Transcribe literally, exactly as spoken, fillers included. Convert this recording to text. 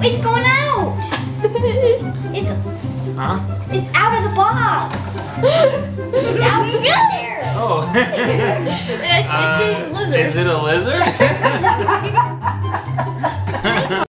It's gone out. It's huh? It's out of the box. It's out of there. Oh. It's uh, lizard. Is it a lizard?